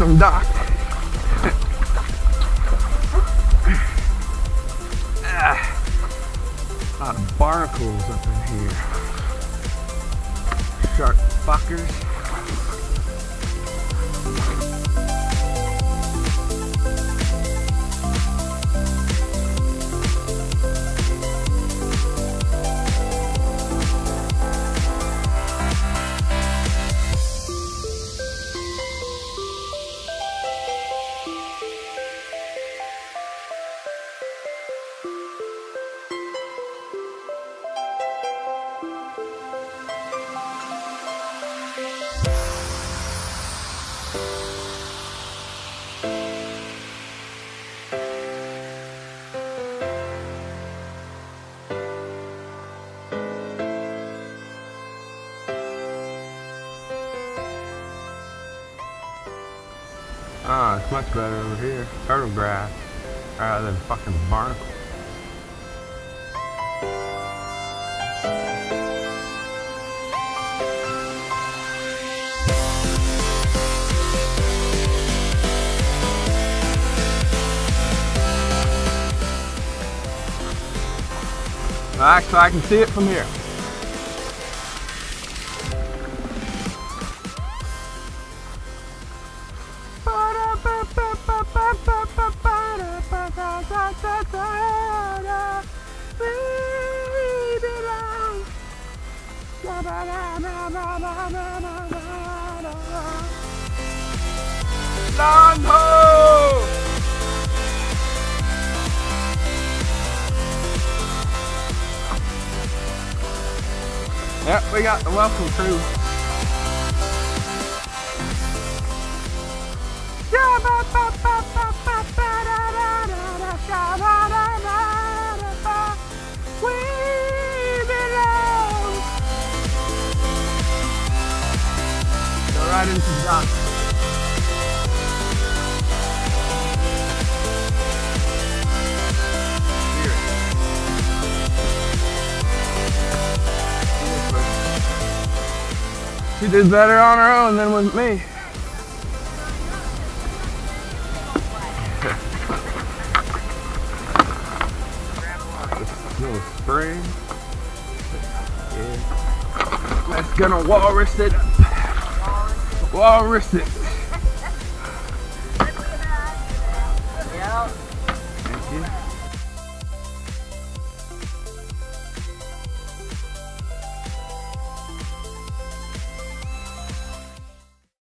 I'm docked. A lot of barnacles up in here. Shark fuckers. Ah, it's much better over here. Turtle grass rather than fucking barnacle. Alright, so I can see it from here. Long ho! Yep, we got the welcome crew. Right into the dock. She did better on her own than with me. Little spring. Yeah. That's gonna walrus it. Walrus it. Thank you.